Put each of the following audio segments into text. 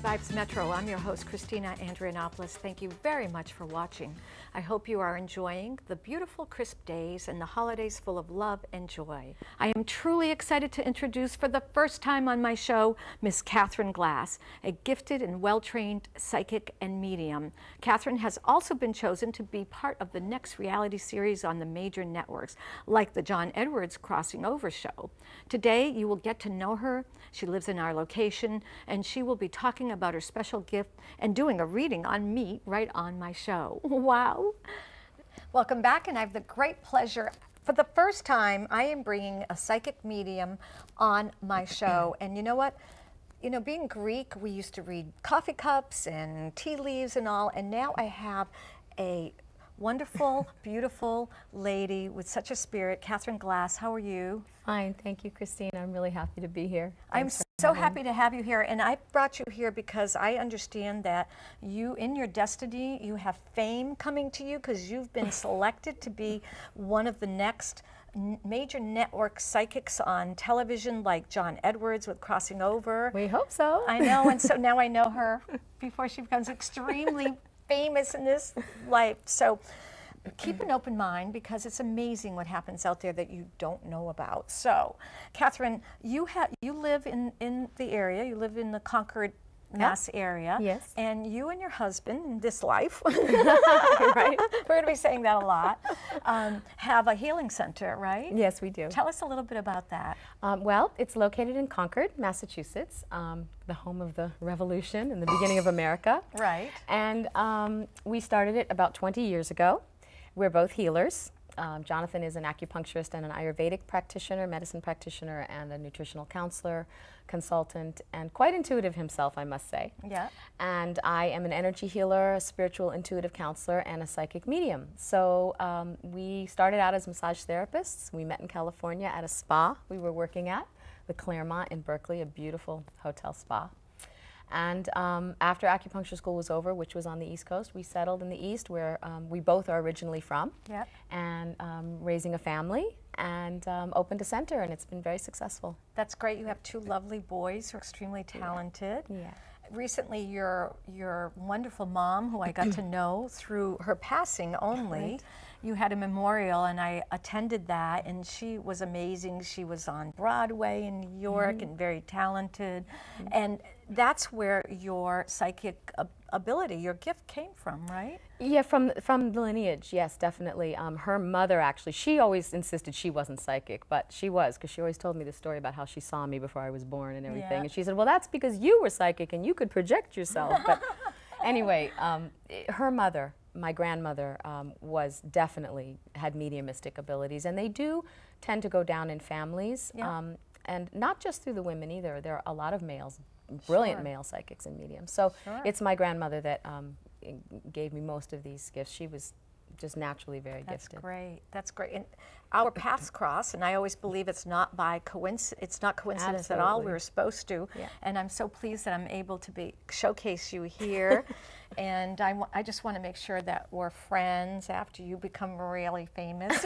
Vibes Metro. I'm your host, Christina Andrianopoulos. Thank you very much for watching. I hope you are enjoying the beautiful crisp days and the holidays full of love and joy. I am truly excited to introduce for the first time on my show, Miss Katherine Glass, a gifted and well-trained psychic and medium. Katherine has also been chosen to be part of the next reality series on the major networks, like the John Edwards Crossing Over Show. Today, you will get to know her. She lives in our location, and she will be talking about her special gift and doing a reading on me right on my show. Wow. Welcome back, and I have the great pleasure. For the first time, I am bringing a psychic medium on my show, and you know what? You know, being Greek, we used to read coffee cups and tea leaves and all, and now I have a wonderful, beautiful lady with such a spirit. Katherine Glass, how are you? Fine, thank you, Christine. I'm really happy to be here. Thanks. I'm so happy to have you here, and I brought you here because I understand that you, in your destiny, you have fame coming to you because you've been selected to be one of the next major network psychics on television, like John Edwards with Crossing Over. We hope so. I know, and so now I know her before she becomes extremely famous in this life. So keep an open mind because it's amazing what happens out there that you don't know about. So, Katherine, you live in the area. You live in the Concord, Mass area. Yes. And you and your husband in this life, right? We're going to be saying that a lot. Have a healing center, right? Yes, we do. Tell us a little bit about that. Well, it's located in Concord, Massachusetts, the home of the revolution and the beginning of America. Right. And we started it about 20 years ago. We're both healers. Jonathan is an acupuncturist and an Ayurvedic practitioner, medicine practitioner, and a nutritional counselor, consultant, and quite intuitive himself, I must say. Yeah. And I am an energy healer, a spiritual intuitive counselor, and a psychic medium. So we started out as massage therapists. We met in California at a spa we were working at, the Claremont in Berkeley, a beautiful hotel spa. And after acupuncture school was over, which was on the East Coast, we settled in the East where we both are originally from, yep. And raising a family, and opened a center, and it's been very successful. That's great. You have two lovely boys who are extremely talented. Yeah. Yeah. Recently, your wonderful mom, who I got to know through her passing only, right. You had a memorial, and I attended that, and she was amazing. She was on Broadway in New York, mm-hmm. and very talented, mm-hmm. and that's where your psychic ability, your gift came from, right? Yeah, from the lineage, yes, definitely. Her mother, actually, she always insisted she wasn't psychic, but she was, because she always told me the story about how she saw me before I was born and everything, yeah. And she said, well, that's because you were psychic and you could project yourself, but anyway, her mother, my grandmother, was definitely had mediumistic abilities, and they do tend to go down in families, yeah. And not just through the women either. There are a lot of males, brilliant sure. male psychics and mediums. So sure. it's my grandmother that gave me most of these gifts. She was just naturally very gifted. That's great. That's great. And our paths cross, and I always believe it's not by coincidence. It's not coincidence absolutely. At all. We were supposed to, yeah. And I'm so pleased that I'm able to showcase you here. And I just want to make sure that we're friends after you become really famous.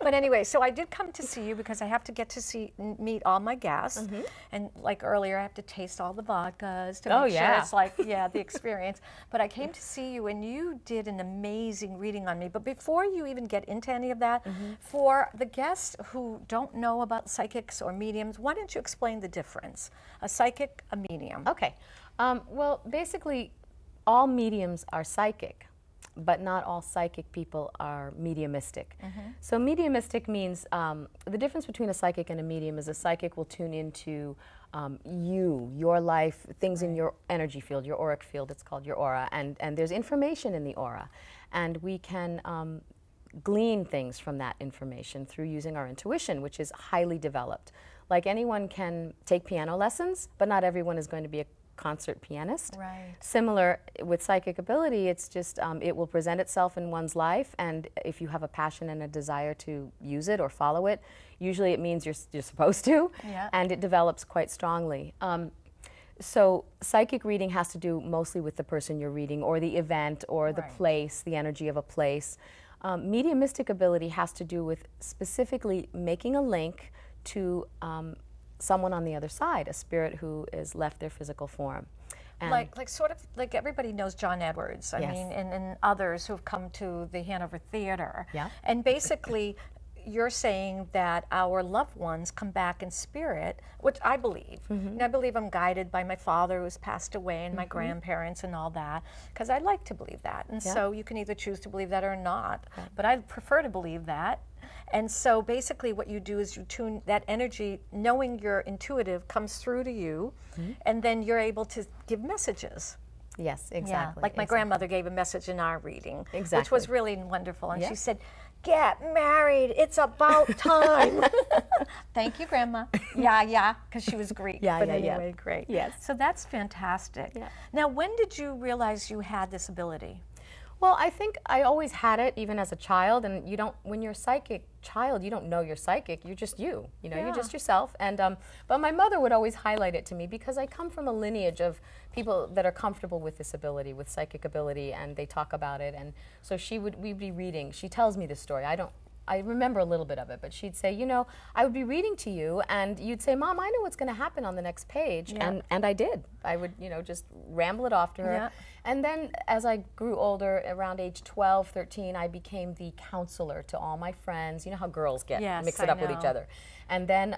But anyway, so I did come to see you because I have to get to meet all my guests, mm-hmm. and like earlier, I have to taste all the vodkas to make sure it's like the experience. But I came to see you, and you did an amazing reading on me. But before you even get into any of that, mm-hmm. for the guests who don't know about psychics or mediums, why don't you explain the difference? A psychic, a medium. Okay. Well, basically, all mediums are psychic, but not all psychic people are mediumistic. Mm-hmm. So mediumistic means the difference between a psychic and a medium is a psychic will tune into you, your life, things right. in your energy field, your auric field, it's called your aura, and there's information in the aura. And we can glean things from that information through using our intuition, which is highly developed. Like anyone can take piano lessons, but not everyone is going to be a concert pianist. Right. Similar with psychic ability, it's just it will present itself in one's life, and if you have a passion and a desire to use it or follow it, usually it means you're supposed to, yeah. and it develops quite strongly. So psychic reading has to do mostly with the person you're reading, or the event, or the place, the energy of a place. Mediumistic ability has to do with specifically making a link to someone on the other side, a spirit who has left their physical form. And like sort of like everybody knows John Edwards, I mean, and others who've come to the Hanover Theater. Yeah. And basically, you're saying that our loved ones come back in spirit, which I believe. Mm-hmm. And I believe I'm guided by my father who's passed away and my grandparents and all that, because I like to believe that. And so you can either choose to believe that or not, but I prefer to believe that. And so basically what you do is you tune that energy, knowing you're intuitive, comes through to you, and then you're able to give messages. Yes, exactly. Yeah, like my grandmother gave a message in our reading, which was really wonderful. And she said, "Get married, it's about time." Thank you, Grandma. Yeah, yeah, because she was Greek. Yeah, but anyway, great. Yes. So that's fantastic. Yeah. Now, when did you realize you had this ability? Well, I think I always had it, even as a child. And you don't, when you're a psychic child, you don't know you're psychic. You're just you. You know, you're just yourself. And but my mother would always highlight it to me, because I come from a lineage of people that are comfortable with this ability, with psychic ability, and they talk about it. And so she would, we'd be reading. She tells me this story. I remember a little bit of it, but she'd say, you know, I would be reading to you, and you'd say, "Mom, I know what's going to happen on the next page," and I did. I would, you know, just ramble it off to her. Yeah. And then as I grew older, around age 12, 13, I became the counselor to all my friends. You know how girls get, mix it up with each other. And then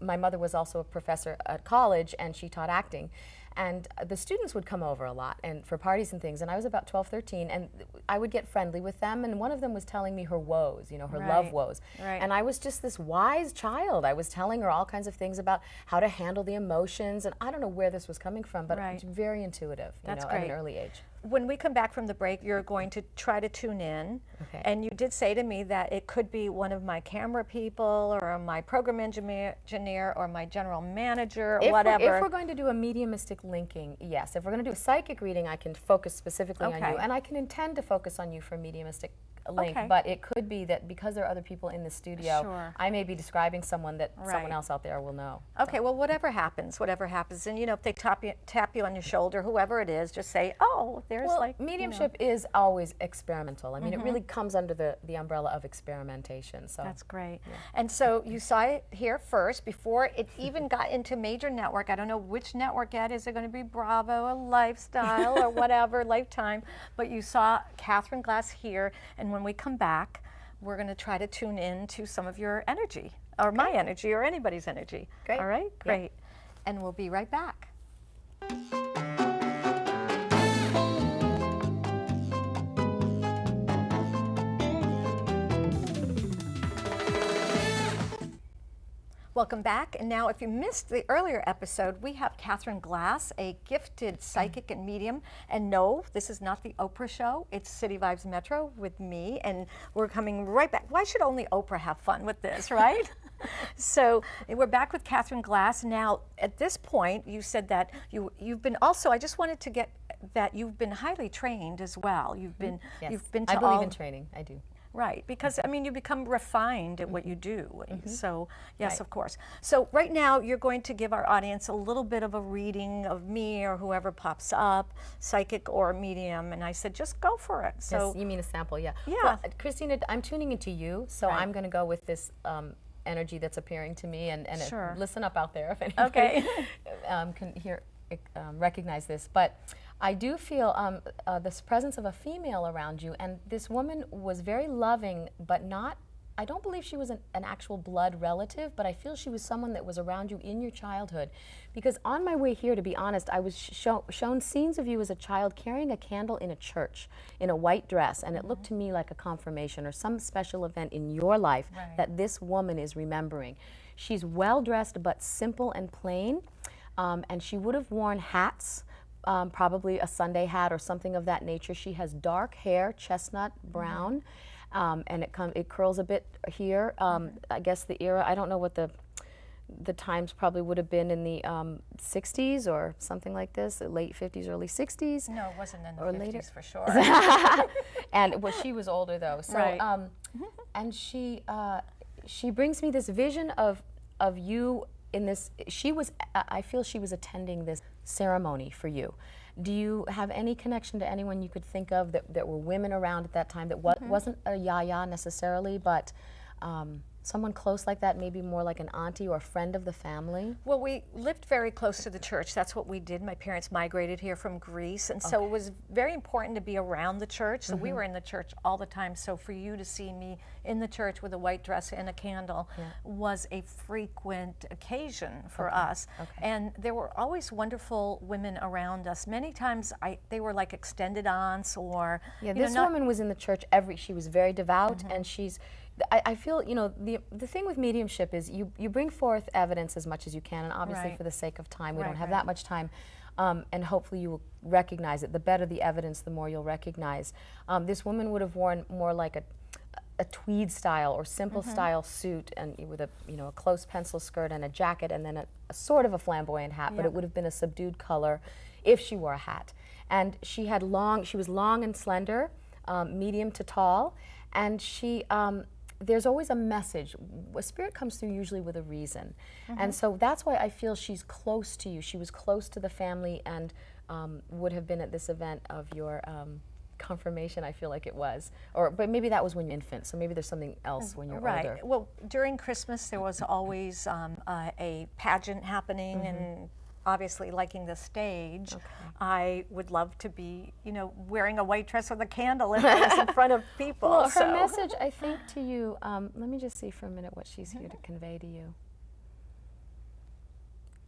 my mother was also a professor at college, and she taught acting. And the students would come over a lot and for parties and things, and I was about 12, 13, and I would get friendly with them, and one of them was telling me her woes, you know, her love woes. And I was just this wise child. I was telling her all kinds of things about how to handle the emotions, and I don't know where this was coming from, but it was very intuitive, you know, at an early age. When we come back from the break, you're going to try to tune in, and you did say to me that it could be one of my camera people or my program engineer or my general manager, or whatever. If we're going to do a mediumistic linking, yes. If we're going to do a psychic reading, I can focus specifically on you, and I can intend to focus on you for mediumistic link, but it could be that because there are other people in the studio, I may be describing someone that someone else out there will know. Okay, well, whatever happens, and you know, if they tap you on your shoulder, whoever it is, just say, "Oh, there's like." Mediumship is always experimental. I mean, it really comes under the umbrella of experimentation. So that's great. Yeah. And so you saw it here first before it even got into major network. I don't know which network it is. It going to be Bravo or Lifestyle or whatever, Lifetime. But you saw Katherine Glass here, and when we come back, we're going to try to tune in to some of your energy, or my energy, or anybody's energy. Great. All right? Great. Yeah. And we'll be right back. Welcome back. And now, if you missed the earlier episode, we have Katherine Glass, a gifted psychic and medium. And no, this is not the Oprah show. It's City Vibes Metro with me, and we're coming right back. Why should only Oprah have fun with this, right? So we're back with Katherine Glass. Now, at this point, you said that you've been also, I just wanted to get that you've been highly trained as well. You've been, you've been to all. I believe in training, I do. Right, because I mean, you become refined at what you do. So, yes, of course. So right now, you're going to give our audience a little bit of a reading of me or whoever pops up, psychic or medium, and I said, just go for it. So you mean a sample, Yeah. Well, Christina, I'm tuning into you, so I'm gonna go with this energy that's appearing to me, and listen up out there if anybody can hear, recognize this. But I do feel this presence of a female around you, and this woman was very loving, but not, I don't believe she was an actual blood relative, but I feel she was someone that was around you in your childhood. Because on my way here, to be honest, I was shown scenes of you as a child carrying a candle in a church, in a white dress, and it looked to me like a confirmation or some special event in your life that this woman is remembering. She's well-dressed, but simple and plain, and she would have worn hats, probably a Sunday hat or something of that nature. She has dark hair, chestnut brown, and it curls a bit here. I guess the era, I don't know what the times probably would have been in the 60s or something like this, late 50s, early 60s. No, it wasn't in the 50s later. For sure. And well, she was older though. So, and she brings me this vision of you in this. She was, I feel she was attending this ceremony for you? Do you have any connection to anyone you could think of that were women around at that time that wasn't a yaya necessarily, but someone close like that, maybe more like an auntie or a friend of the family? Well, we lived very close to the church. That's what we did. My parents migrated here from Greece, and so it was very important to be around the church. So we were in the church all the time. So for you to see me in the church with a white dress and a candle was a frequent occasion for us. And there were always wonderful women around us. Many times they were like extended aunts or... Yeah, this woman was in the church she was very devout, and she's... I feel, you know, the thing with mediumship is you bring forth evidence as much as you can, and obviously for the sake of time, we don't have that much time, and hopefully you will recognize it. The better the evidence, the more you'll recognize. This woman would have worn more like a tweed style or simple style suit, and with a, you know, a close pencil skirt and a jacket, and then a sort of a flamboyant hat, but it would have been a subdued color if she wore a hat. And she had she was long and slender, medium to tall, and she, there's always a message. A spirit comes through usually with a reason. And so that's why I feel she's close to you. She was close to the family and would have been at this event of your confirmation, I feel like it was. But maybe that was when you're infant, so maybe there's something else when you're older. Well, during Christmas there was always a pageant happening, and obviously liking the stage, I would love to be, you know, wearing a white dress with a candle and in front of people. Well, her message, I think, to you, let me just see for a minute what she's here to convey to you.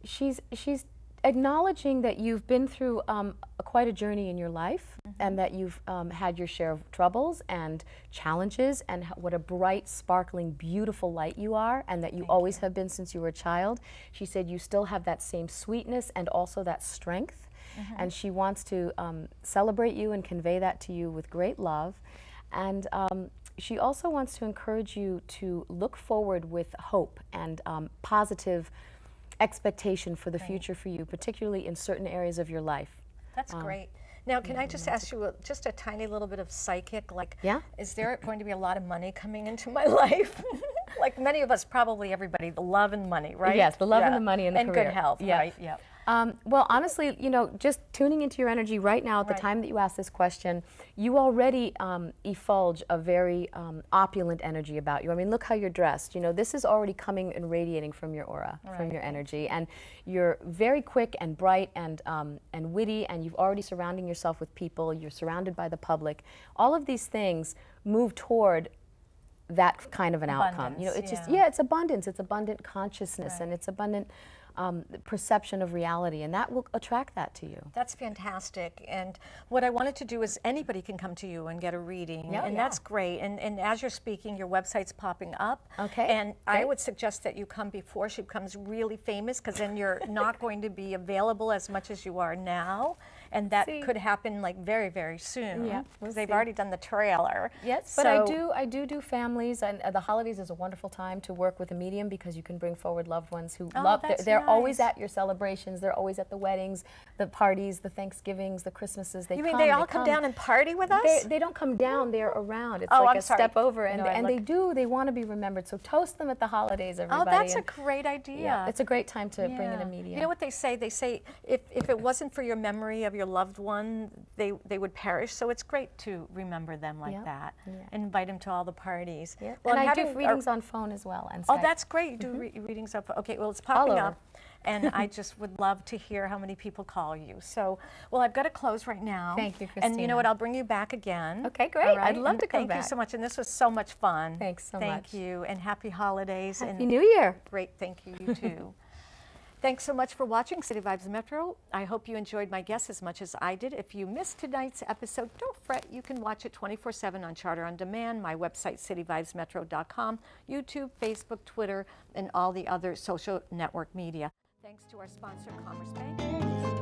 She's acknowledging that you've been through quite a journey in your life, and that you've had your share of troubles and challenges, and what a bright, sparkling, beautiful light you are, and that you always have been since you were a child. She said you still have that same sweetness and also that strength, and she wants to celebrate you and convey that to you with great love. And she also wants to encourage you to look forward with hope and positive expectation for the future for you, particularly in certain areas of your life. That's great. Now, can I just ask you just a tiny little bit of psychic, like, is there going to be a lot of money coming into my life? Like many of us, probably everybody, the love and money, right? Yes, the love and the money and the career. And good health, right? Yeah. Well, honestly, you know, just tuning into your energy right now at the time that you ask this question, you already effulge a very opulent energy about you. I mean, look how you're dressed. You know, this is already coming and radiating from your aura, from your energy. And you're very quick and bright and witty, and you've already surrounding yourself with people. You're surrounded by the public. All of these things move toward that kind of an outcome. You know, it's just, it's abundance. It's abundant consciousness, and it's abundant... the perception of reality, and that will attract that to you. That's fantastic. And what I wanted to do is anybody can come to you and get a reading, that's great. And as you're speaking, your website's popping up. And I would suggest that you come before she becomes really famous, because then you're not going to be available as much as you are now. And that could happen like very, very soon. Yeah, because they've already done the trailer. Yes, so but I do families, and the holidays is a wonderful time to work with a medium, because you can bring forward loved ones who love. They're nice. Always at your celebrations. They're always at the weddings, the parties, the Thanksgivings, the Christmases. They mean they all come down and party with us? They don't come down. They're around. It's like I'm step over, and they do. They want to be remembered. So toast them at the holidays, everybody. Oh, that's a great idea. Yeah, it's a great time to bring in a medium. You know what they say? They say if it wasn't for your memory of your loved one, they would perish. So it's great to remember them like that. And invite them to all the parties. Well, and I do readings on phone as well. And Skype. That's great. You do readings on phone. Okay, well, it's popping up. And I just would love to hear how many people call you. So, well, I've got to close right now. Thank you, Christina. And you know what? I'll bring you back again. Okay, great. Right. I'd love to come back. Thank you so much. And this was so much fun. Thanks so much. Thank you. And happy holidays. Happy New Year. Great. Thank you. You too. Thanks so much for watching City Vibes Metro. I hope you enjoyed my guests as much as I did. If you missed tonight's episode, don't fret. You can watch it 24/7 on Charter On Demand, my website, cityvibesmetro.com, YouTube, Facebook, Twitter, and all the other social network media. Thanks to our sponsor, Commerce Bank.